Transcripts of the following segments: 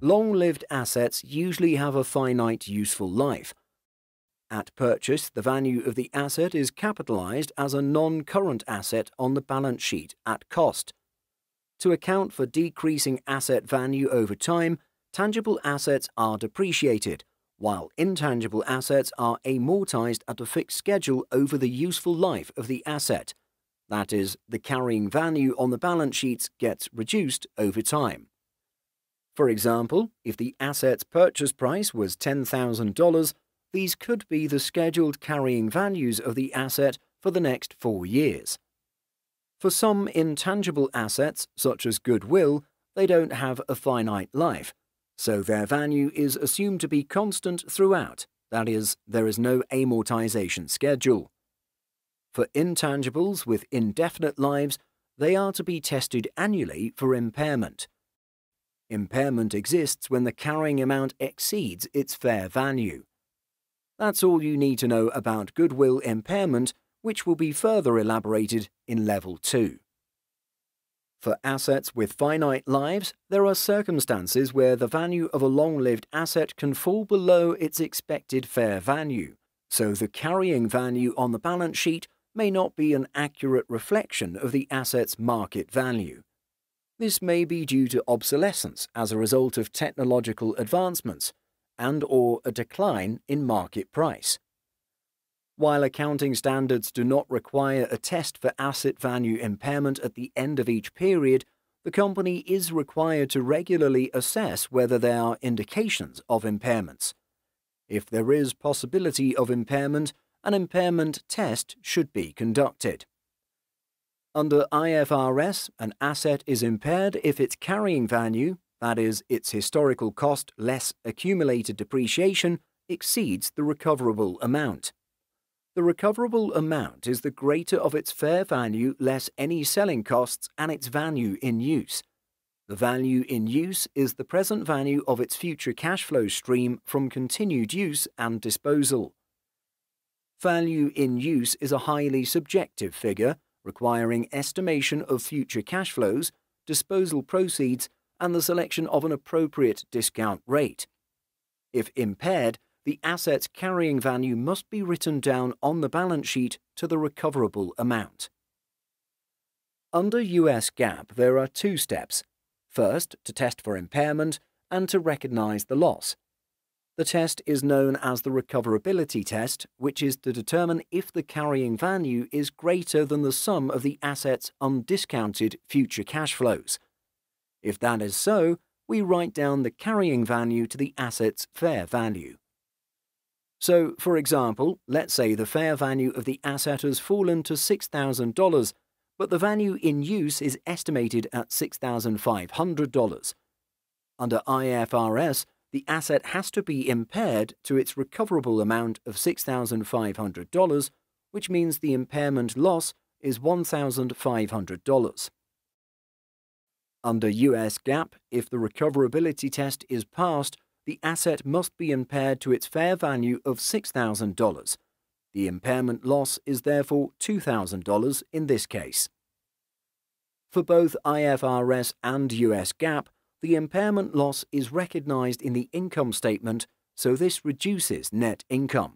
Long-lived assets usually have a finite useful life. At purchase, the value of the asset is capitalized as a non-current asset on the balance sheet at cost. To account for decreasing asset value over time, tangible assets are depreciated, while intangible assets are amortized at a fixed schedule over the useful life of the asset. That is, the carrying value on the balance sheets gets reduced over time. For example, if the asset's purchase price was $10,000, these could be the scheduled carrying values of the asset for the next 4 years. For some intangible assets, such as goodwill, they don't have a finite life, so their value is assumed to be constant throughout, that is, there is no amortization schedule. For intangibles with indefinite lives, they are to be tested annually for impairment. Impairment exists when the carrying amount exceeds its fair value. That's all you need to know about goodwill impairment, which will be further elaborated in Level 2. For assets with finite lives, there are circumstances where the value of a long-lived asset can fall below its expected fair value, so the carrying value on the balance sheet may not be an accurate reflection of the asset's market value. This may be due to obsolescence as a result of technological advancements, and/or a decline in market price. While accounting standards do not require a test for asset value impairment at the end of each period, the company is required to regularly assess whether there are indications of impairments. If there is possibility of impairment, an impairment test should be conducted. Under IFRS, an asset is impaired if its carrying value, that is, its historical cost less accumulated depreciation, exceeds the recoverable amount. The recoverable amount is the greater of its fair value less any selling costs and its value in use. The value in use is the present value of its future cash flow stream from continued use and disposal. Value in use is a highly subjective figure, requiring estimation of future cash flows, disposal proceeds, and the selection of an appropriate discount rate. If impaired, the asset's carrying value must be written down on the balance sheet to the recoverable amount. Under US GAAP, there are 2 steps. First, to test for impairment and to recognize the loss. The test is known as the recoverability test, which is to determine if the carrying value is greater than the sum of the asset's undiscounted future cash flows. If that is so, we write down the carrying value to the asset's fair value. So, for example, let's say the fair value of the asset has fallen to $6,000, but the value in use is estimated at $6,500. Under IFRS, the asset has to be impaired to its recoverable amount of $6,500, which means the impairment loss is $1,500. Under US GAAP, if the recoverability test is passed, the asset must be impaired to its fair value of $6,000. The impairment loss is therefore $2,000 in this case. For both IFRS and US GAAP, the impairment loss is recognized in the income statement, so this reduces net income.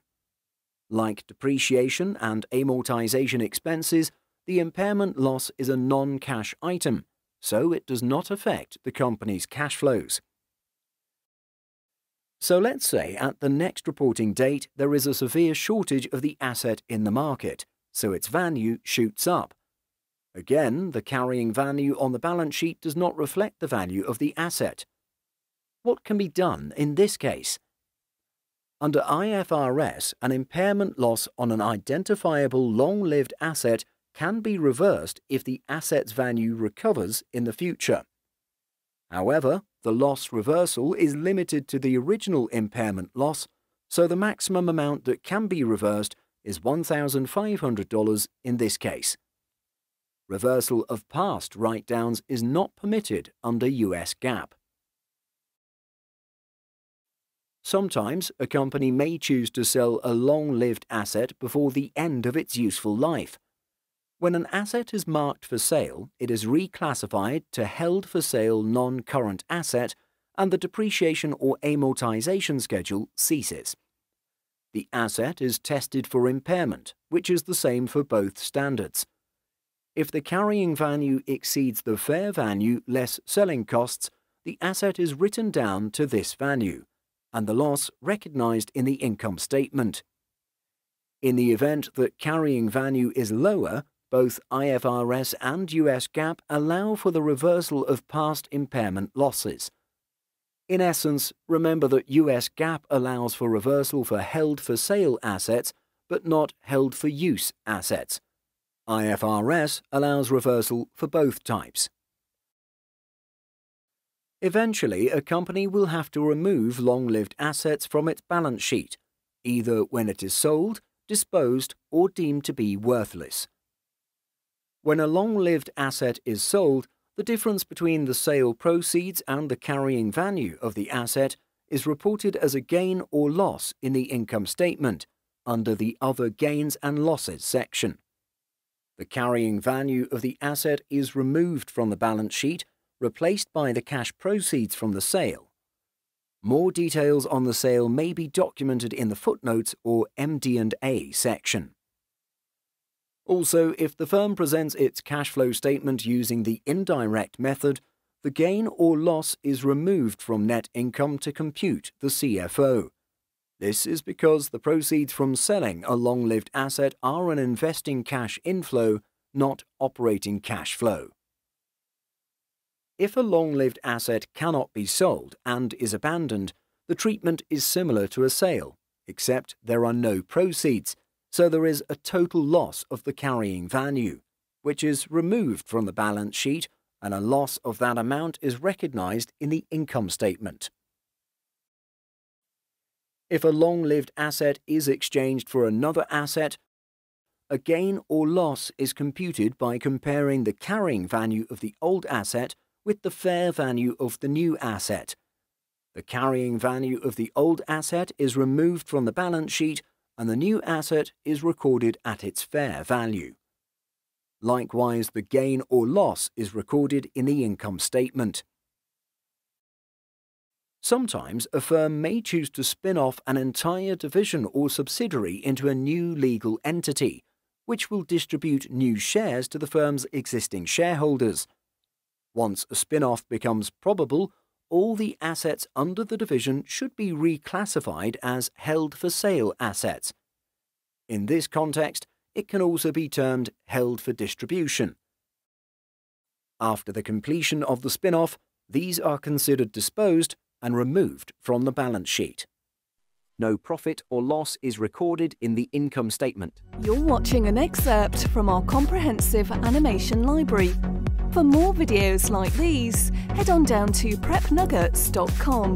Like depreciation and amortization expenses, the impairment loss is a non-cash item, so it does not affect the company's cash flows. So let's say at the next reporting date there is a severe shortage of the asset in the market, so its value shoots up. Again, the carrying value on the balance sheet does not reflect the value of the asset. What can be done in this case? Under IFRS, an impairment loss on an identifiable long-lived asset can be reversed if the asset's value recovers in the future. However, the loss reversal is limited to the original impairment loss, so the maximum amount that can be reversed is $1,500 in this case. Reversal of past write-downs is not permitted under US GAAP. Sometimes a company may choose to sell a long-lived asset before the end of its useful life. When an asset is marked for sale, it is reclassified to held for sale non-current asset and the depreciation or amortization schedule ceases. The asset is tested for impairment, which is the same for both standards. If the carrying value exceeds the fair value less selling costs, the asset is written down to this value, and the loss recognized in the income statement. In the event that carrying value is lower, both IFRS and US GAAP allow for the reversal of past impairment losses. In essence, remember that US GAAP allows for reversal for held-for-sale assets, but not held-for-use assets. IFRS allows reversal for both types. Eventually, a company will have to remove long-lived assets from its balance sheet, either when it is sold, disposed, or deemed to be worthless. When a long-lived asset is sold, the difference between the sale proceeds and the carrying value of the asset is reported as a gain or loss in the income statement under the Other Gains and Losses section. The carrying value of the asset is removed from the balance sheet, replaced by the cash proceeds from the sale. More details on the sale may be documented in the footnotes or MD&A section. Also, if the firm presents its cash flow statement using the indirect method, the gain or loss is removed from net income to compute the CFO. This is because the proceeds from selling a long-lived asset are an investing cash inflow, not operating cash flow. If a long-lived asset cannot be sold and is abandoned, the treatment is similar to a sale, except there are no proceeds, so there is a total loss of the carrying value, which is removed from the balance sheet, and a loss of that amount is recognized in the income statement. If a long-lived asset is exchanged for another asset, a gain or loss is computed by comparing the carrying value of the old asset with the fair value of the new asset. The carrying value of the old asset is removed from the balance sheet, and the new asset is recorded at its fair value. Likewise, the gain or loss is recorded in the income statement. Sometimes a firm may choose to spin off an entire division or subsidiary into a new legal entity, which will distribute new shares to the firm's existing shareholders. Once a spin-off becomes probable, all the assets under the division should be reclassified as held-for-sale assets. In this context, it can also be termed held-for-distribution. After the completion of the spin-off, these are considered disposed and removed from the balance sheet. No profit or loss is recorded in the income statement. You're watching an excerpt from our comprehensive animation library. For more videos like these, head on down to prepnuggets.com.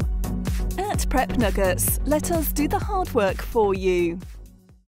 At PrepNuggets, let us do the hard work for you.